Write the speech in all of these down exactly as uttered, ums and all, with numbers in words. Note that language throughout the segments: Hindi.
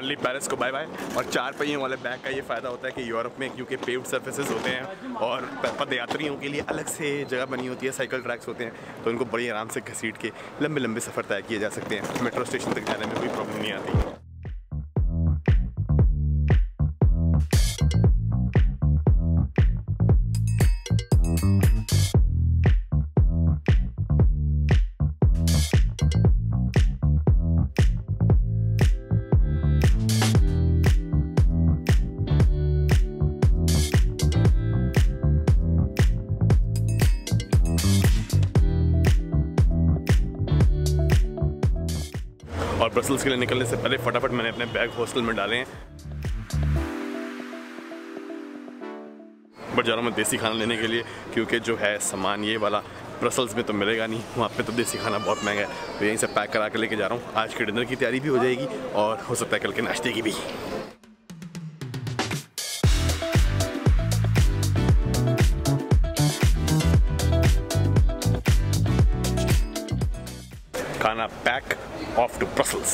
फाइनली पेरिस को बाय बाय। और चार पहियों वाले बैग का ये फ़ायदा होता है कि यूरोप में क्योंकि पेव्ड सर्फेसेस होते हैं और पदयात्रियों के लिए अलग से जगह बनी होती है, साइकिल ट्रैक्स होते हैं, तो उनको बड़ी आराम से घसीट के लंबे लंबे सफ़र तय किए जा सकते हैं। मेट्रो स्टेशन तक जाने में कोई प्रॉब्लम नहीं आती है। और ब्रसल्स के लिए निकलने से पहले फटाफट मैंने अपने बैग हॉस्टल में डाले हैं। बट जा रहा हूँ मैं देसी खाना लेने के लिए, क्योंकि जो है सामान ये वाला ब्रसल्स में तो मिलेगा नहीं, वहाँ पे तो देसी खाना बहुत महंगा है, तो यहीं से पैक करा के लेके जा रहा हूँ। आज के डिनर की तैयारी भी हो जाएगी और हो सकता है कल के नाश्ते की भी। खाना pack, off to Brussels.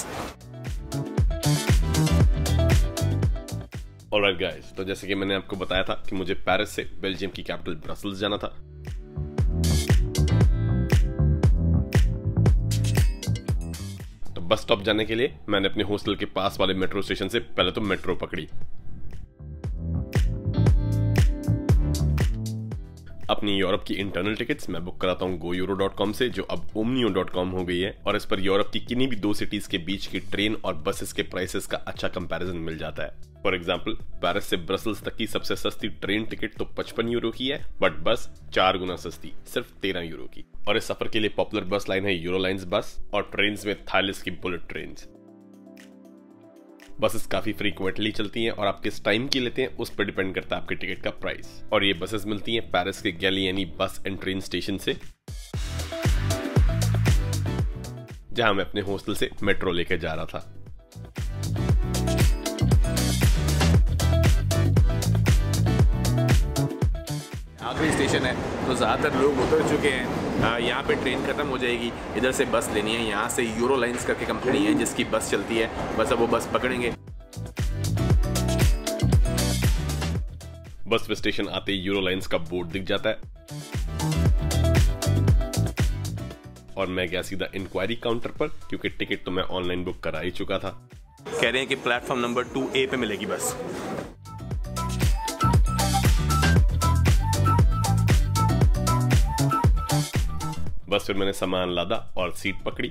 Alright guys, तो जैसे कि मैंने आपको बताया था कि मुझे पेरिस से बेल्जियम की कैपिटल ब्रसल्स जाना था। तो बस स्टॉप जाने के लिए मैंने अपने हॉस्टल के पास वाले मेट्रो स्टेशन से पहले तो मेट्रो पकड़ी। अपनी यूरोप की इंटरनल टिकट्स मैं बुक कराता हूँ गो यूरो डॉट कॉम से, जो अब ओमिनियो डॉट कॉम हो गई है, और इस पर यूरोप की किन्हीं भी दो सिटीज के बीच की ट्रेन और बसेस के प्राइसेस का अच्छा कंपैरिजन मिल जाता है। फॉर एग्जांपल, पेरिस से ब्रसल्स तक की सबसे सस्ती ट्रेन टिकट तो पचपन यूरो की है, बट बस चार गुना सस्ती, सिर्फ तेरह यूरो की। और इस सफर के लिए पॉपुलर बस लाइन है यूरोलाइंस बस, और ट्रेन में थालिस की बुलेट ट्रेन। बसेस काफी फ्रीक्वेंटली चलती हैं और आप किस टाइम की लेते हैं उस पर डिपेंड करता है आपके टिकट का प्राइस। और ये बसेस मिलती हैं पेरिस के गैलियनी बस एंड ट्रेन स्टेशन से, जहां मैं अपने हॉस्टल से मेट्रो लेके जा रहा था। आखिरी स्टेशन है, तो ज़्यादातर लोग उतर चुके हैं। यहाँ पे ट्रेन ख़त्म हो जाएगी, इधर से बस लेनी है। यहाँ से यूरोलाइंस करके कंपनी है जिसकी बस चलती है, बस अब वो बस पकड़ेंगे। बस स्टेशन आते ही यूरोलाइंस का बोर्ड दिख जाता है और मैं गया सीधा इंक्वायरी काउंटर पर, क्योंकि टिकट तो मैं ऑनलाइन बुक करा ही चुका था। कह रहे हैं कि प्लेटफॉर्म नंबर टू ए पे मिलेगी बस। बस फिर मैंने सामान लादा और सीट पकड़ी।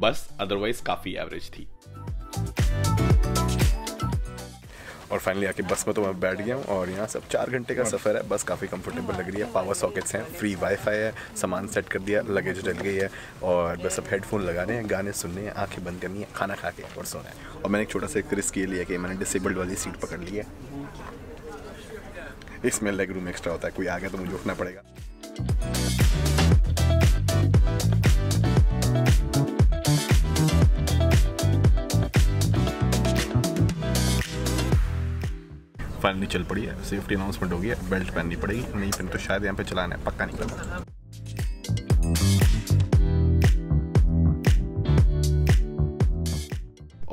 बस अदरवाइज काफी एवरेज थी। और फाइनली आके बस में तो मैं बैठ गया हूँ और यहाँ सब चार घंटे का सफ़र है। बस काफ़ी कंफर्टेबल लग रही है, पावर सॉकेट्स हैं, फ्री वाईफाई है, सामान सेट कर दिया, लगेज डल गई है और बस अब हेडफोन लगाने हैं, गाने सुनने हैं, आंखें बंद करनी है, खाना खा के और सोना है। और मैंने एक छोटा सा रिस्क ये लिया कि मैंने डिसेबल्ड वाली सीट पकड़ ली है, इसमें लेग रूम एक्स्ट्रा होता है, कोई आ गया तो मुझे उठना पड़ेगा। फाइनली चल पड़ी है, सेफ्टी अनाउंसमेंट हो गया, बेल्ट पहननी पड़ेगी, नहीं पहन तो शायद यहाँ पे चलाना है, पक्का नहीं पता।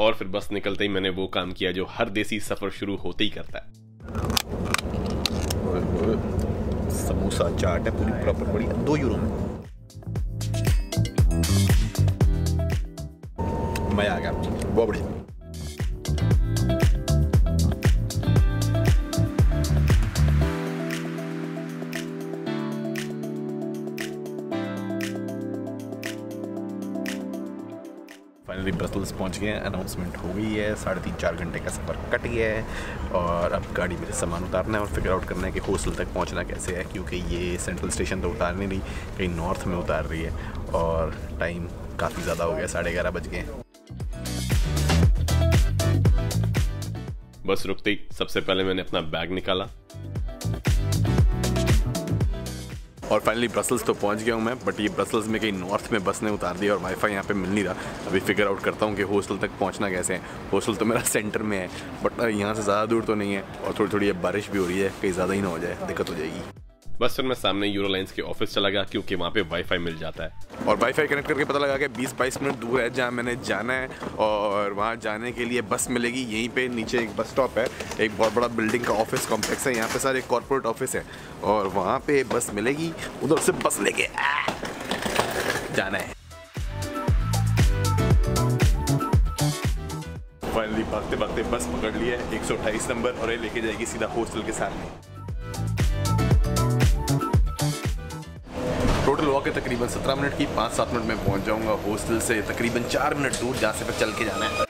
और फिर बस निकलते ही मैंने वो काम किया जो हर देसी सफर शुरू होते ही करता है। समोसा चाट है पूरी प्रॉपर, बड़ी दो यूरो में मजा आ गया, बहुत बढ़िया। फाइनली ब्रसल्स पहुंच गए हैं, अनाउंसमेंट हो गई है, साढ़े तीन चार घंटे का सफ़र कट गया है और अब गाड़ी में सामान उतारना है और फिगर आउट करना है कि हॉस्टल तक पहुंचना कैसे है, क्योंकि ये सेंट्रल स्टेशन तो उतार नहीं रही, कहीं नॉर्थ में उतार रही है और टाइम काफ़ी ज़्यादा हो गया, साढ़े ग्यारह बज गए। बस रुकते ही सबसे पहले मैंने अपना बैग निकाला और फाइनली ब्रसल्स तो पहुंच गया हूं मैं, बट ये ब्रसल्स में कहीं नॉर्थ में बस ने उतार दिया और वाईफाई यहाँ पे मिल नहीं रहा। अभी फिगर आउट करता हूँ कि हॉस्टल तक पहुँचना कैसे है। हॉस्टल तो मेरा सेंटर में है बट यहाँ से ज़्यादा दूर तो नहीं है और थोड़ी थोड़ी अब बारिश भी हो रही है, कहीं ज़्यादा ही ना हो जाए, दिक्कत हो जाएगी। बस फिर मैं सामने यूरोलाइंस के ऑफिस चला गया क्योंकि वहाँ पे वाईफाई मिल जाता है और वाईफाई कनेक्ट करके पता लगा कि बीस बाईस मिनट दूर है जहाँ मैंने जाना है और वहाँ जाने के लिए बस मिलेगी। यहीं पे नीचे एक बस स्टॉप है, एक बहुत बड़ा बिल्डिंग का ऑफिस कॉम्प्लेक्स है, यहाँ पे सारे कॉर्पोरेट ऑफिस है और वहाँ पे बस मिलेगी, उधर से बस लेके जाना है। फाइनली भागते भागते बस पकड़ लिया है एक सौ अट्ठाईस नंबर और ये लेके जाएगी सीधा हॉस्टल के सामने। टोटल वॉक है तकरीबन सत्रह मिनट की, पाँच सात मिनट में पहुंच जाऊंगा हॉस्टल से तकरीबन चार मिनट दूर जहाँ से फिर चल के जाना है।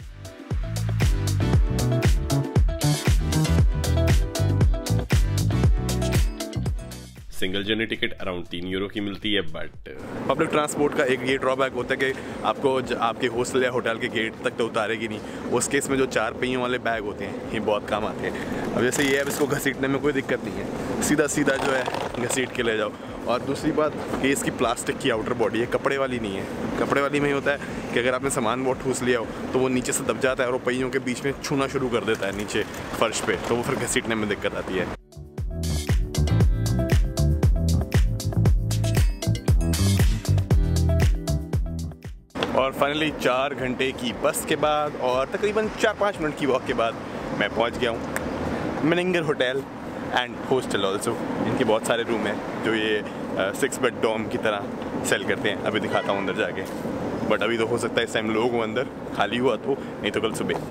सिंगल जर्नी टिकट अराउंड तीन यूरो की मिलती है, बट पब्लिक ट्रांसपोर्ट का एक ये ड्रॉबैक होता है कि आपको आपके हॉस्टल या होटल के गेट तक तो उतारेगी नहीं। उस केस में जो चार पहियों वाले बैग होते हैं ये बहुत काम आते हैं। अब जैसे ये है, अब इसको घसीटने में कोई दिक्कत नहीं है, सीधा सीधा जो है घसीट के ले जाओ। और दूसरी बात कि इसकी प्लास्टिक की आउटर बॉडी है, कपड़े वाली नहीं है। कपड़े वाली में ही होता है कि अगर आपने सामान बहुत ठूस लिया हो तो वो नीचे से दब जाता है और वो पहियों के बीच में छूना शुरू कर देता है नीचे फर्श पर, तो वो फिर घसीटने में दिक्कत आती है। और फाइनली चार घंटे की बस के बाद और तकरीबन चार पाँच मिनट की वॉक के बाद मैं पहुंच गया हूं मिनिंगर होटल एंड हॉस्टल आल्सूफ। इनके बहुत सारे रूम हैं जो ये सिक्स बेड डॉम की तरह सेल करते हैं। अभी दिखाता हूं अंदर जाके, बट अभी तो हो सकता है इस टाइम लोग हों अंदर, खाली हुआ तो, नहीं तो कल सुबह।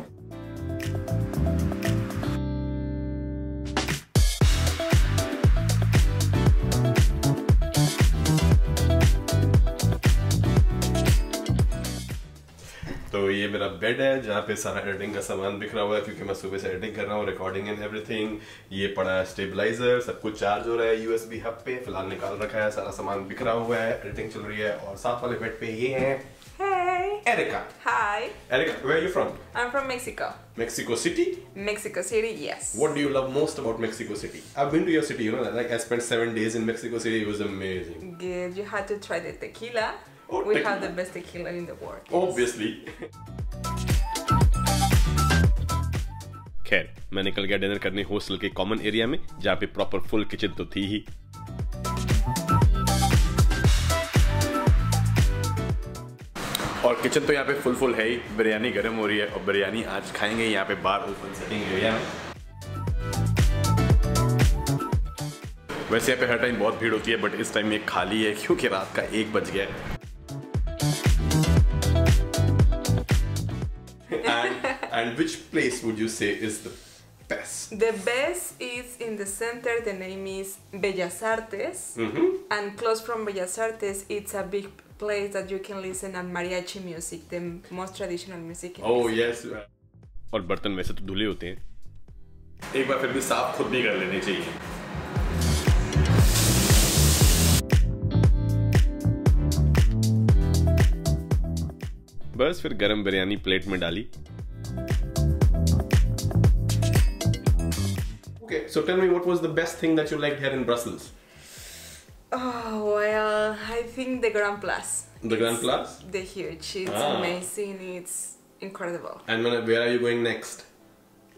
तो ये मेरा बेड है जहाँ पे सारा एडिटिंग का सामान बिखरा हुआ है क्योंकि मैं सुबह से एडिटिंग कर रहा हूँ, रिकॉर्डिंग एंड एवरीथिंग। ये पड़ा है स्टेबलाइजर, सब कुछ चार्ज हो रहा है यूएसबी हब पे, फिलहाल निकाल रखा है, सारा सामान बिखरा हुआ है, एडिटिंग चल रही है। और साथ वाले बेड पे ये है Hey. Erica. Hi. Erica, where are you from? I'm from Mexico. Mexico City? Mexico City, yes. What do you love most about Mexico City? I've been to your city, you know, like I spent seven days in Mexico City, it was amazing. Good, you had to try the tequila. Oh, we tequila. have the best tequila in the world. Obviously. खैर, मैं निकल गया डिनर करने हॉस्टल के कॉमन एरिया में जहाँ पे प्रॉपर फुल किचन तो थी ही। और किचन तो यहाँ पे फुल फुल है ही, बिरयानी गर्म हो रही है और बिरयानी आज खाएंगे यहाँ पे बार ओपन सेटिंग एरिया में। वैसे यहाँ पे हर टाइम बहुत भीड़ होती है बट इस टाइम ये खाली है क्योंकि रात का एक बज गया है। and, and which place would you say is the best? The best is in the center. The name is Bellas Artes, mm-hmm. and close from Bellas Artes, it's a big place that you can listen and mariachi music, the most traditional music in oh yes. और बर्तन वैसे तो धुले होते हैं, एक बार फिर भी साफ खुद भी कर लेने चाहिए। बस फिर गरम बिरयानी प्लेट में डाली। Okay, so tell me what was the best thing that you liked here in Brussels? Oh well, I think the Grand Place. The Grand Place? The huge. It's ah. amazing. It's incredible. And where are you going next?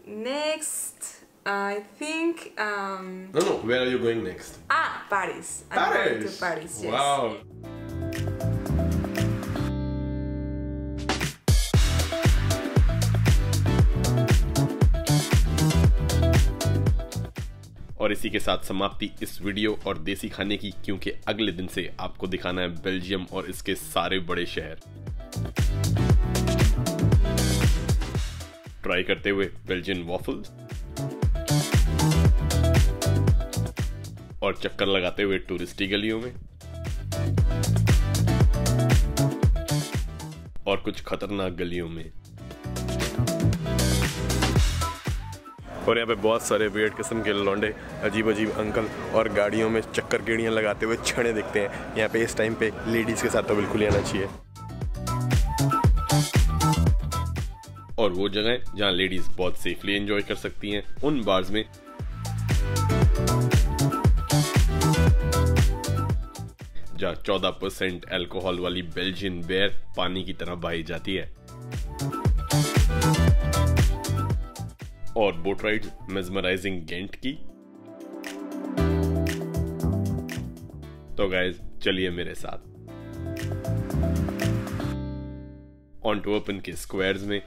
Next, I think. Um, no, no. Where are you going next? Ah, Paris. Paris. I'm going to Paris. Yes. Wow. और इसी के साथ समाप्ति इस वीडियो और देसी खाने की, क्योंकि अगले दिन से आपको दिखाना है बेल्जियम और इसके सारे बड़े शहर। ट्राई करते हुए बेल्जियन वॉफल्स और चक्कर लगाते हुए टूरिस्टी गलियों में और कुछ खतरनाक गलियों में। और यहाँ पे बहुत सारे वेट किस्म के लौंडे, अजीब अजीब अंकल और गाड़ियों में चक्कर गेड़ियाँ लगाते हुए छड़े दिखते हैं। यहाँ पे इस टाइम पे लेडीज़ के साथ तो बिल्कुल ही आना चाहिए। और वो जगह जहाँ लेडीज़ बहुत सेफली एंजॉय कर सकती हैं उन बार्स में जहाँ चौदह परसेंट एल्कोहल वाली बेल्जियन बियर पानी की तरह बहाई जाती है। और बोट राइड मेस्मराइजिंग गेंट की तो गाइज चलिए मेरे साथ ऑन्टवर्पन के स्क्वायर्स में।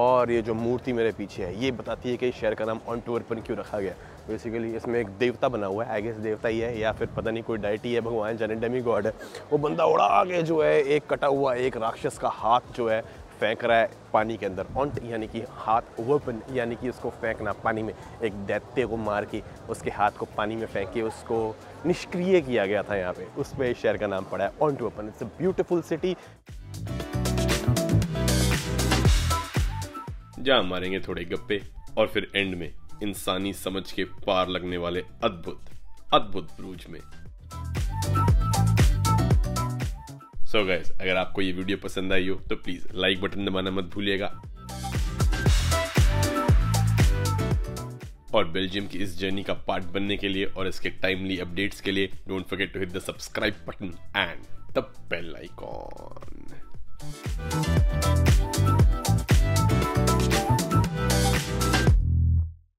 और ये जो मूर्ति मेरे पीछे है ये बताती है कि शहर का नाम ऑन्टवर्पन क्यों रखा गया। बेसिकली इसमें एक देवता बना हुआ है, आई गेस देवता ही है या फिर पता नहीं कोई डाइटी है, भगवान जाने डेमी गॉड है। वो बंदा उड़ा के जो है एक कटा हुआ एक राक्षस का हाथ जो है फेंक रहा है पानी के अंदर। ऑन्ट यानी कि हाथ, वर्पन यानी कि उसको फेंकना पानी में। एक दैत्य को मार के उसके हाथ को पानी में फेंक के उसको निष्क्रिय किया गया था यहाँ पे, उसमें शहर का नाम पड़ा है Antwerpen. It's a beautiful city. जहाँ मारेंगे थोड़े गप्पे और फिर एंड में इंसानी समझ के पार लगने वाले अद्भुत अद्भुत ब्रूज में। सो so गाइस, अगर आपको ये वीडियो पसंद आई हो तो प्लीज लाइक बटन दबाना मत भूलिएगा और बेल्जियम की इस जर्नी का पार्ट बनने के लिए और इसके टाइमली अपडेट्स के लिए don't forget to hit the subscribe button and the bell icon.